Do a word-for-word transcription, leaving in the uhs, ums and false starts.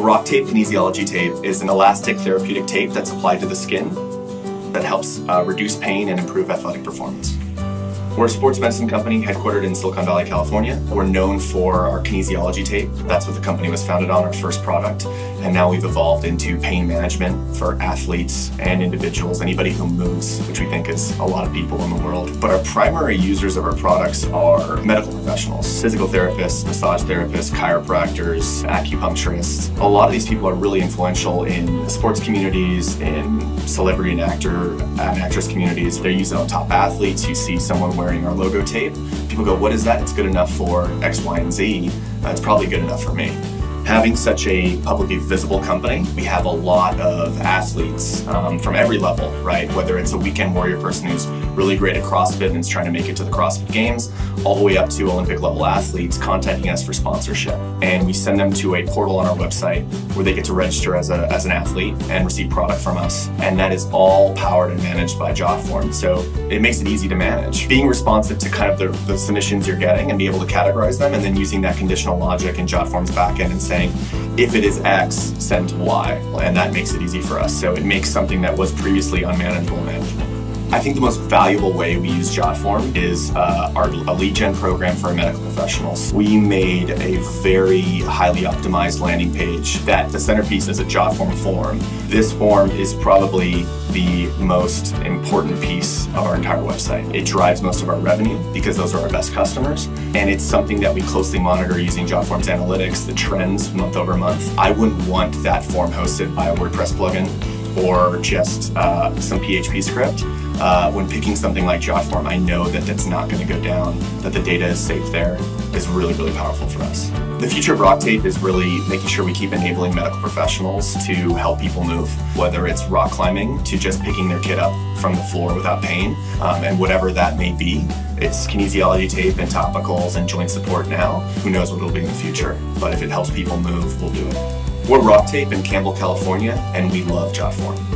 RockTape kinesiology tape is an elastic therapeutic tape that's applied to the skin that helps uh, reduce pain and improve athletic performance. We're a sports medicine company headquartered in Silicon Valley, California. We're known for our kinesiology tape. That's what the company was founded on, our first product. And now we've evolved into pain management for athletes and individuals, anybody who moves, which we think is a lot of people in the world. But our primary users of our products are medical professionals, physical therapists, massage therapists, chiropractors, acupuncturists. A lot of these people are really influential in sports communities, in celebrity and actor and actress communities. They're used on top athletes. You see someone wearing our logo tape, people go, what is that? It's good enough for X, Y, and Z. That's probably good enough for me. Having such a publicly visible company, we have a lot of athletes um, from every level, right? Whether it's a weekend warrior person who's really great at CrossFit and is trying to make it to the CrossFit Games, all the way up to Olympic level athletes contacting us for sponsorship. And we send them to a portal on our website where they get to register as, a, as an athlete and receive product from us. And that is all powered and managed by JotForm. So it makes it easy to manage. Being responsive to kind of the, the submissions you're getting and be able to categorize them, and then using that conditional logic in JotForm's backend and saying, if it is X, send Y. And that makes it easy for us. So it makes something that was previously unmanageable manageable. I think the most valuable way we use JotForm is uh, our a lead gen program for our medical professionals. We made a very highly optimized landing page that the centerpiece is a JotForm form. This form is probably the most important piece of our entire website. It drives most of our revenue because those are our best customers, and it's something that we closely monitor using JotForm's analytics, the trends month over month. I wouldn't want that form hosted by a WordPress plugin or just uh, some P H P script. Uh, when picking something like JotForm, I know that that's not going to go down, that the data is safe there, is really, really powerful for us. The future of RockTape is really making sure we keep enabling medical professionals to help people move, whether it's rock climbing to just picking their kid up from the floor without pain, um, and whatever that may be. It's kinesiology tape and topicals and joint support now. Who knows what it'll be in the future, but if it helps people move, we'll do it. We're RockTape in Campbell, California, and we love JotForm.